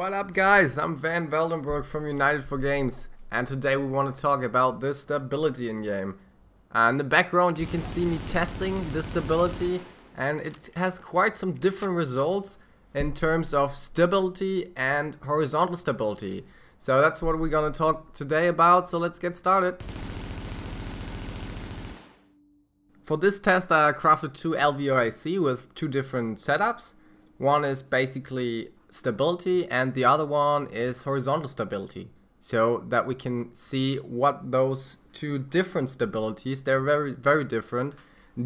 What up guys, I'm Van Veldenburg from United4Games, and today we want to talk about the stability in game. In the background you can see me testing the stability, and it has quite some different results in terms of stability and horizontal stability. So that's what we're gonna talk today about, so let's get started. For this test I crafted two LVOIC with two different setups. One is basically stability and the other one is horizontal stability, so that we can see what those two different stabilities, they're very, very different,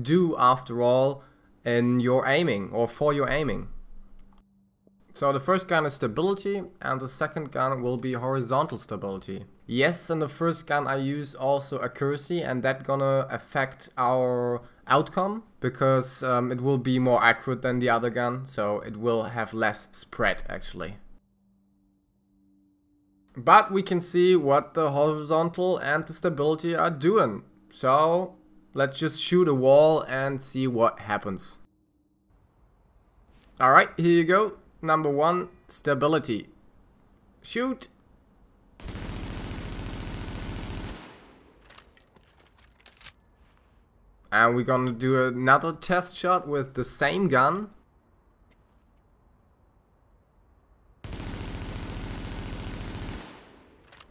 do after all in your aiming or for your aiming. So the first gun is stability and the second gun will be horizontal stability. Yes, in the first gun I use also accuracy, and that's gonna affect our outcome because it will be more accurate than the other gun, so it will have less spread actually. But we can see what the horizontal and the stability are doing. So let's just shoot a wall and see what happens. Alright, here you go. Number one, stability. Shoot! And we're gonna do another test shot with the same gun.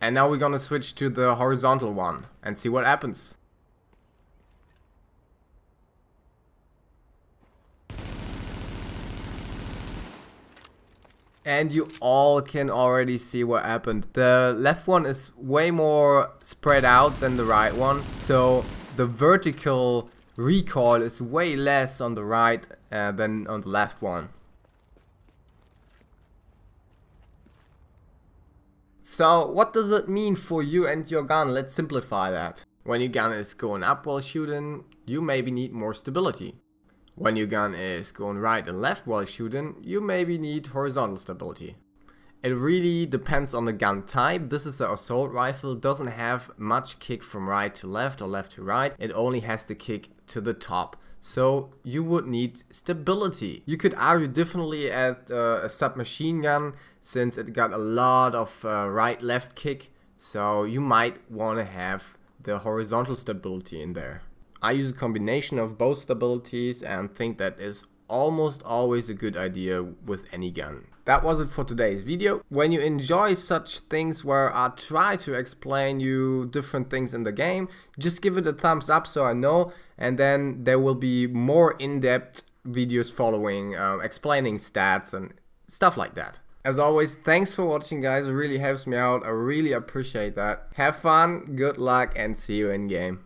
And now we're gonna switch to the horizontal one and see what happens. And you all can already see what happened. The left one is way more spread out than the right one, so the vertical recoil is way less on the right than on the left one. So what does it mean for you and your gun? Let's simplify that. When your gun is going up while shooting, you maybe need more stability. When your gun is going right and left while shooting, you maybe need horizontal stability. It really depends on the gun type. This is an assault rifle, doesn't have much kick from right to left or left to right. It only has the kick to the top. So you would need stability. You could argue differently at a submachine gun, since it got a lot of right-left kick. So you might want to have the horizontal stability in there. I use a combination of both stabilities and think that is almost always a good idea with any gun. That was it for today's video. When you enjoy such things where I try to explain you different things in the game, just give it a thumbs up so I know, and then there will be more in-depth videos following, explaining stats and stuff like that. As always, thanks for watching guys, it really helps me out, I really appreciate that. Have fun, good luck, and see you in game.